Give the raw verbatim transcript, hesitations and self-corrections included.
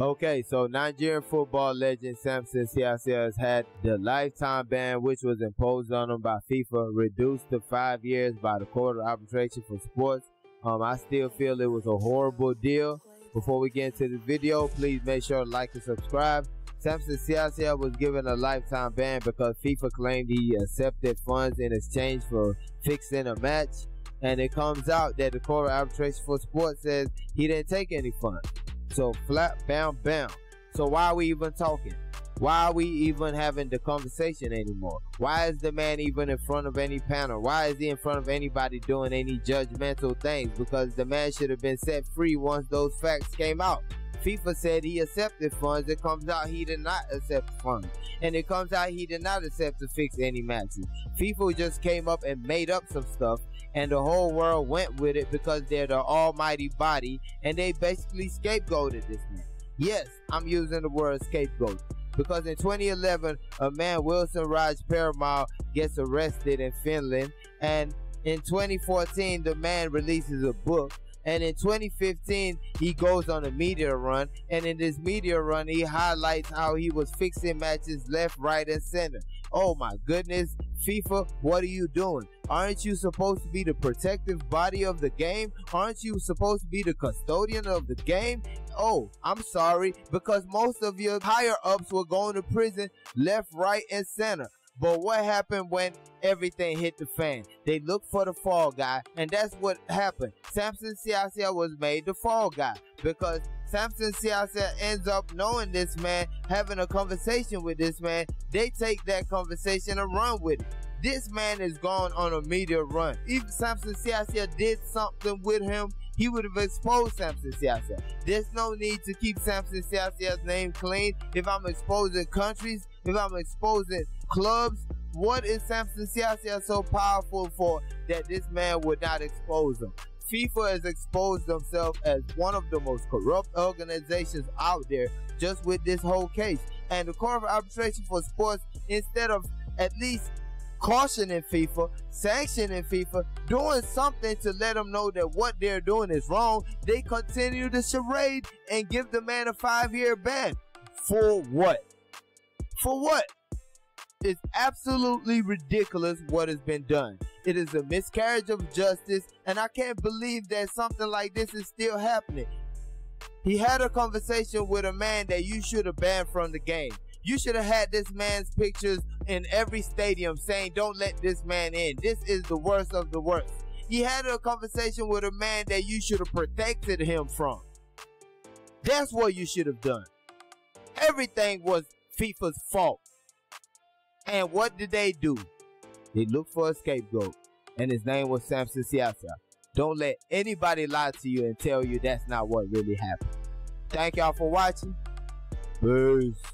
Okay, so Nigerian football legend Samson Siasia has had the lifetime ban, which was imposed on him by FIFA, reduced to five years by the Court of Arbitration for Sports. Um, I still feel it was a horrible deal. Before we get into this video, please make sure to like and subscribe. Samson Siasia was given a lifetime ban because FIFA claimed he accepted funds in exchange for fixing a match. And it comes out that the Court of Arbitration for Sports says he didn't take any funds. So flat, bam, bam. So why are we even talking? Why are we even having the conversation anymore? Why is the man even in front of any panel? Why is he in front of anybody doing any judgmental things? Because the man should have been set free once those facts came out. FIFA said he accepted funds. It comes out he did not accept funds. And it comes out he did not accept to fix any matches. FIFA just came up and made up some stuff. And the whole world went with it because they're the almighty body, and they basically scapegoated this man. Yes, I'm using the word scapegoat, because in twenty eleven, a man, Wilson Raj Perumal, gets arrested in Finland. And in twenty fourteen, the man releases a book. And in twenty fifteen, he goes on a media run. And in this media run, he highlights how he was fixing matches left, right, and center. Oh my goodness, FIFA, what are you doing? Aren't you supposed to be the protective body of the game? Aren't you supposed to be the custodian of the game? Oh, I'm sorry, because most of your higher-ups were going to prison left, right, and center. But what happened when everything hit the fan? They looked for the fall guy, and that's what happened. Samson Siasia was made the fall guy, because Samson Siasia ends up knowing this man, having a conversation with this man. They take that conversation and run with it. This man is gone on a media run. If Samson Siasia did something with him, he would have exposed Samson Siasia. There's no need to keep Samson Siasia's name clean. If I'm exposing countries, if I'm exposing clubs, what is Samson Siasia so powerful for that this man would not expose him? FIFA has exposed themselves as one of the most corrupt organizations out there just with this whole case. And the Court of Arbitration for Sports, instead of at least cautioning FIFA, sanctioning FIFA, doing something to let them know that what they're doing is wrong, they continue the charade and give the man a five-year ban. For what? For what? It's absolutely ridiculous what has been done. It is a miscarriage of justice, and I can't believe that something like this is still happening. He had a conversation with a man that you should have banned from the game. You should have had this man's pictures in every stadium saying, don't let this man in. This is the worst of the worst. He had a conversation with a man that you should have protected him from. That's what you should have done. Everything was FIFA's fault. And what did they do? They looked for a scapegoat, and his name was Samson Siasia. Don't let anybody lie to you and tell you that's not what really happened. Thank y'all for watching. Peace.